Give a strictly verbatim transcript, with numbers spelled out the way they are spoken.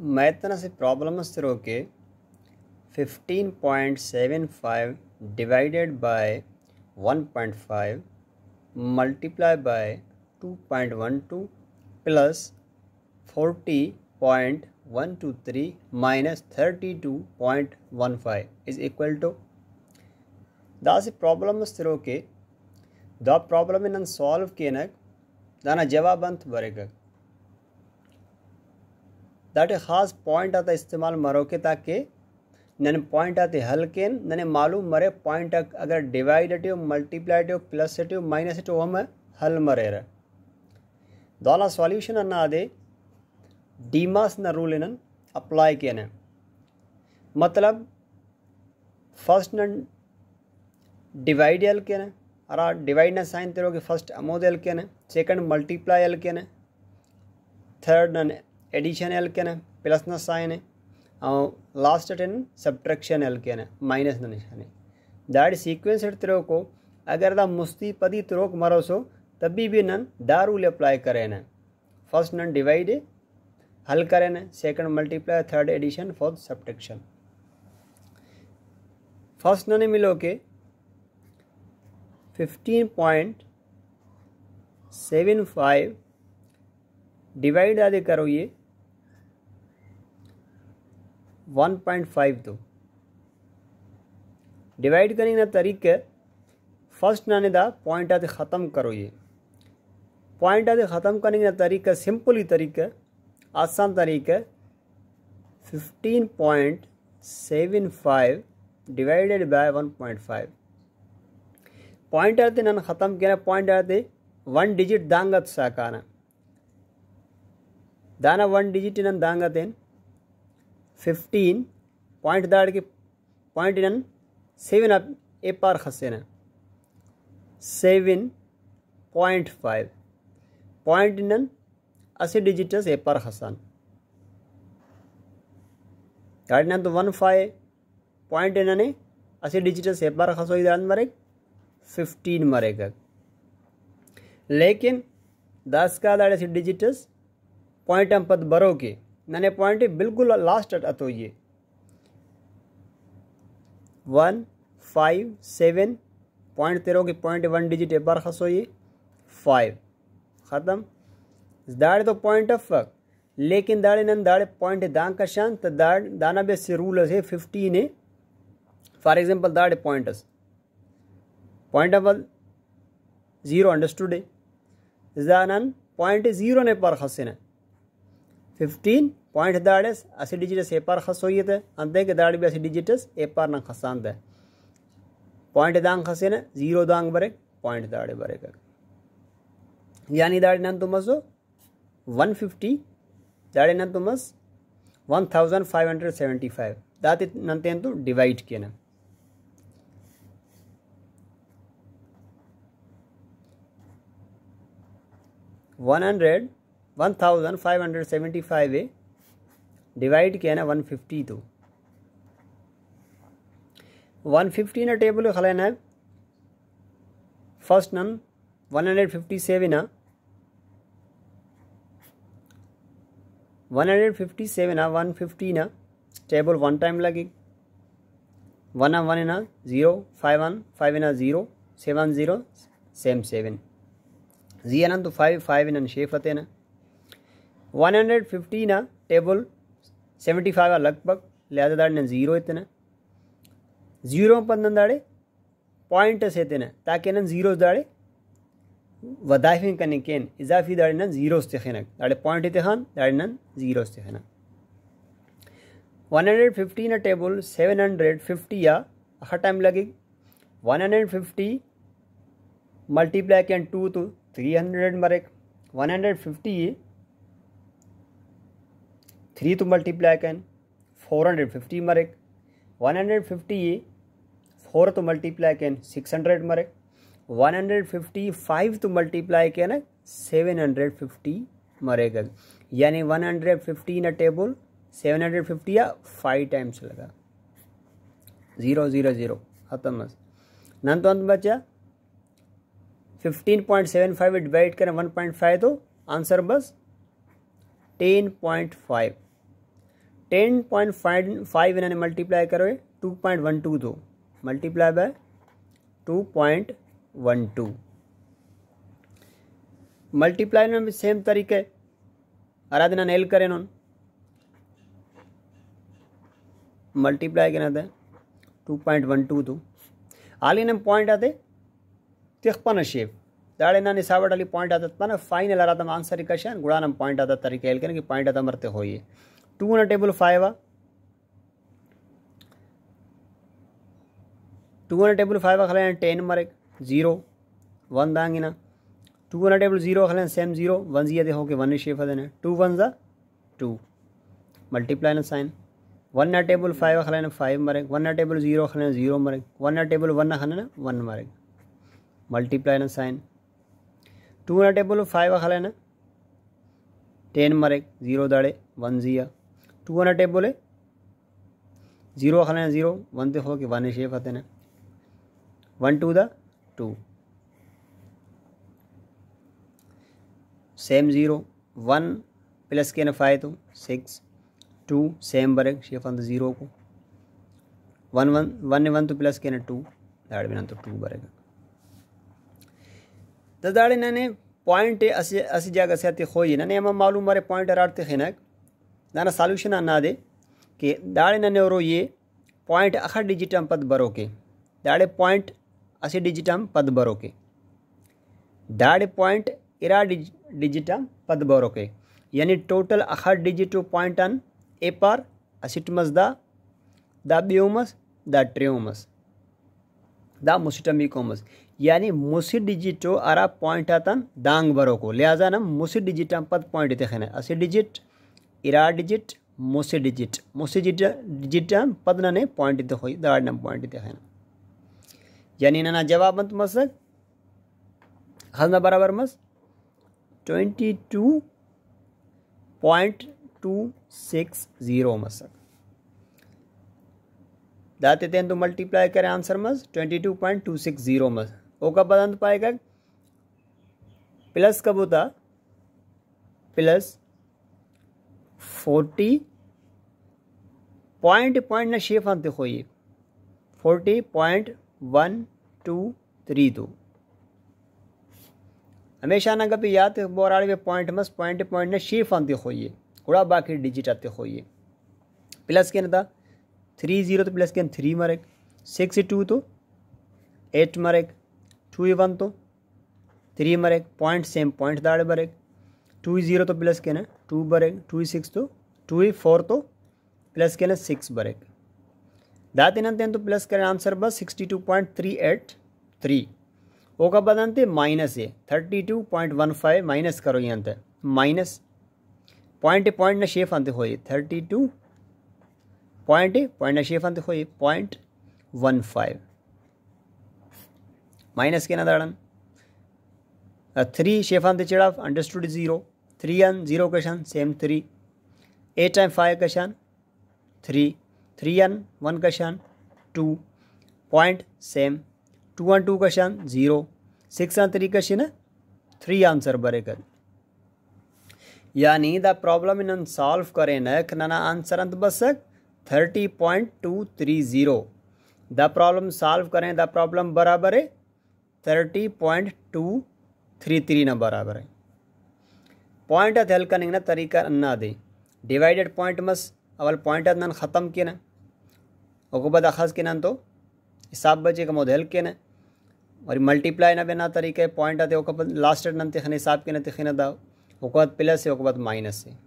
मैतना से प्रॉब्लम से के fifteen point seven five divided by one point five multiply by two point one two plus forty point one two three minus thirty two point one five is equal to दासी problem स्थिरो के the problem none solve के नक दाना जवाब अंत बरेगा दाटे खास point आता इस्तेमाल मरो के ताकि नन पॉइंट आते हल के नने मालूम मरे पॉइंट अगर डिवाइड हो मल्टीप्लाइड हो प्लस हो माइनस हो हम हल मरे रहा दाना सॉल्यूशन अन्ना आदे डीमास न रूल इनन अप्लाई किया न मतलब फर्स्ट न डिवाइड एल के न अरा डिवाइड न साइन तेरो कि फर्स्ट अमोद एल के न सेकंड मल्टीप्लाई एल के न थर्ड न एडिशन एल के न प्लस न साइन है और लास्ट टेन सब्ट्रैक्शन एल के न माइनस न निशान है दैट सीक्वेंस तेरो को अगर दा मुस्ती पदी तेरो को मरो सो तभी भी नन दा रूल अप्लाई करे न फर्स्ट नन डिवाइड हल करें ना second multiply third addition fourth subtraction first ने मिलो के fifteen point seven five divide आदि करो ये वन पॉइंट फाइव दो डिवाइड करने का तरीका फर्स्ट नाने दा पॉइंट आदि ख़त्म करो ये पॉइंट आदि ख़त्म करने का तरीका सिंपल ही तरीका आसान तरीका fifteen point seven five divided by one point five point आते ना ख़त्म किया पॉइंट आते वन डिजिट दांगत साकाना दाना वन डिजिट इन दांगत इन फिफ्टीन पॉइंट दाड़ के पॉइंट इन सेवन आप ए पार खसेना सेवन पॉइंट फाइव पॉइंट इन अस्सी डिजिटस ए पर हसन गाड़ी तो वन फाइव पॉइंट इन्होंने अस्सी डिजिटस ए पर हसो इधर मरे फिफ्टीन मरेगा लेकिन दस का दाड़े से डिजिटस पॉइंट हम पद बरो के नने पॉइंट बिल्कुल लास्ट अतो ये वन फाइव सेवन पॉइंट तेरो के पॉइंट वन डिजिट ए पर हसो ये फाइव ख़त्म दाड़े तो पॉइंट ऑफ फक लेकिन दाड़े नन दाड़े पॉइंट दांग का शान तो दाड़ दाना बे से रूल है फिफ्टीन है फॉर एग्जांपल दाड़े point point of zero understood है दानन पॉइंट जीरो ने पर खसे न फिफ्टीन पॉइंट दाड़े अस्सी डिजिटस ए पर खस हो ये थे अंत के दाड़े भी अस्सी डिजिटस ए पर न खसान था पॉइंट दांग खसे न जीरो दांग बरे पॉइंट दाड़े बरे कर यानी दाड़े नन तुम सो वन फिफ्टी दाड़े ना तो मस one thousand five hundred seventy five दाते नते तो डिवाइड किया ना one hundred one thousand five hundred seventy five है डिवाइड किया ना वन फिफ्टी तो वन फिफ्टी ना टेबल खला ना फर्स्ट नन वन हंड्रेड फिफ्टी सेवन ना वन हंड्रेड फिफ्टी सेवन आ वन फिफ्टी ना टेबल वन टाइम लगे वन आ वन ना जीरो फाइव वन फाइव ना zero seven zero same seven जी है ना तो फाइव फाइव ना शेफ होते ना वन हंड्रेड फिफ्टी ना टेबल सेवेंटी फाइव आ लगभग लिहाजा दाड़े ना जीरो इतना जीरो पर ना दाड़े पॉइंट से इतना ताकि ना जीरो दाड़े वदाइफी कने केन इजाफी दाड़े ना जीरो तेखनक दाड़े पॉइंट तेखान दाड़े ना जीरो तेखनक वन हंड्रेड फिफ्टी ना टेबल सेवन हंड्रेड फिफ्टी या हर टाइम लगे वन हंड्रेड फिफ्टी मल्टीप्लाई कैन टू तो थ्री हंड्रेड मरे वन हंड्रेड फिफ्टी थ्री तो मल्टीप्लाई कैन फोर हंड्रेड फिफ्टी मरे वन हंड्रेड फिफ्टी फोर तो मल्टीप्लाई कैन सिक्स हंड्रेड मरे वन हंड्रेड फिफ्टी फाइव तो मल्टीप्लाई किया ना सेवन हंड्रेड फिफ्टी मरेगा यानी वन हंड्रेड फिफ्टी ना टेबल सेवन हंड्रेड फिफ्टी या फाइव टाइम्स लगा जीरो जीरो जीरो खत्म नन तो अंत बचा fifteen point seven five divide करें वन पॉइंट फाइव तो आंसर बस ten point five ten point five five इन्होंने मल्टीप्लाई करो टू पॉइंट वन टू दो multiply by two point one two. Multiply में भी सेम तरीके आराधना नेल करें नॉन मल्टीप्लाई करना था टू पॉइंट वन टू दो आली ने पॉइंट आते तिखपन शेप दाड़े ना निसावट वाली पॉइंट आता था फाइनल आ रहा था आंसर कशन गुड़ा नम पॉइंट आता तरीके एल कि पॉइंट आता मरते हो ये टू ना टेबल फाइव आ टू ना टेबल फाइव आ खले टेन मरे जीरो वन दांगी ना टू ना टेबल जीरो खले सेम जीरो वन जी हो के वन शेफ देना टू वन जा टू मल्टीप्लाई ना साइन वन ना टेबल फाइव खले ना फाइव मरे वन ना टेबल जीरो खले जीरो मरे वन ना टेबल वन ना खाने ना वन मरे मल्टीप्लाई ना साइन टू ना टेबल फाइव खले ना टेन मरे जीरो दाड़े वन जिया टू ना टेबल जीरो खले जीरो वन ते हो के वन शेफ देना वन टू द two same zero one plus के नफाए तो सिक्स टू सेम बरेक शेफ अंत जीरो को वन वन वन ने वन तो प्लस के ना टू दाड़ बिना तो टू बरेगा तो दाड़े ने पॉइंट असी असी जगह से आते खोई ना हम मालूम मारे पॉइंट आरते हैं ना सॉल्यूशन ना दे कि दाड़े नने और ये पॉइंट अखर डिजिट हम पद बरो के दाड़े पॉइंट असी डिजिट हम पद बरो के दाड़े पॉइंट इरा डिजिट हम पद बरो के यानी टोटल अखर डिजिट पॉइंट अन ए पार असिटमस दा दा ब्योमस दा ट्रियोमस दा मुसिटमिकोमस यानी मुसी डिजिटो आरा पॉइंट आतन दांग बरो को लिहाजा ना मुसी डिजिट हम पद पॉइंट देखे ना असी डिजिट इरा डिजिट मुसी डिजिट मुसी डिजिट हम पद ने पॉइंट देखो दाड़ नाम पॉइंट देखे ना यानी ना जवाब मत मस हजना बराबर मस twenty two point two six zero मसक दाते तेन तो मल्टीप्लाई करें आंसर मस twenty two point two six zero मस ओका बदंत पाएगा प्लस कब होता प्लस फोर्टी पॉइंट पॉइंट ना शेफ आते हो ये forty point one two three दो हमेशा ना कभी याद बोराड़े पॉइंट मस पॉइंट पॉइंट ना शेफ आते हो ये थोड़ा बाकी डिजिट आते हो ये प्लस के ना था थ्री जीरो तो प्लस के ना थ्री मरेक सिक्स टू तो एट मरेक टू वन तो थ्री मरेक पॉइंट सेम पॉइंट दाड़े बरेक टू जीरो तो प्लस के ना टू बरेक टू सिक्स तो टू फोर तो प्लस के ना सिक्स बरेक दाते नंते तो प्लस करें आंसर बस sixty two point three eight three वो का बदनते माइनस है thirty two point one five minus करो ये अंत माइनस पॉइंट पॉइंट ना शेफ अंत हो थर्टी टू पॉइंट पॉइंट ना शेफ अंत हो पॉइंट वन फाइव माइनस के ना दाड़न थ्री शेफ अंत चिड़ा अंडरस्टूड जीरो थ्री एन जीरो कशान सेम थ्री एट एन फाइव कशान थ्री थ्री एन वन कशान टू पॉइंट सेम टू एन टू कशान जीरो सिक्स एन थ्री कशन थ्री आंसर बरेकर यानी द प्रॉब्लम इन सॉल्व करें ना आंसर अंत बस thirty point two three zero the problem solve करें द प्रॉब्लम बराबर है thirty point two three three ना बराबर है पॉइंट हल करने ना तरीका ना दे डिवाइडेड पॉइंट मस अवल पॉइंट ना ख़त्म किया ना और बाद अखज के ना तो हिसाब बचे का मोद हल के ना और मल्टीप्लाई ना बिना तरीके पॉइंट आते लास्ट नन तेखने हिसाब के ना तेखना था ओके बाद प्लस है ओके बाद माइनस है।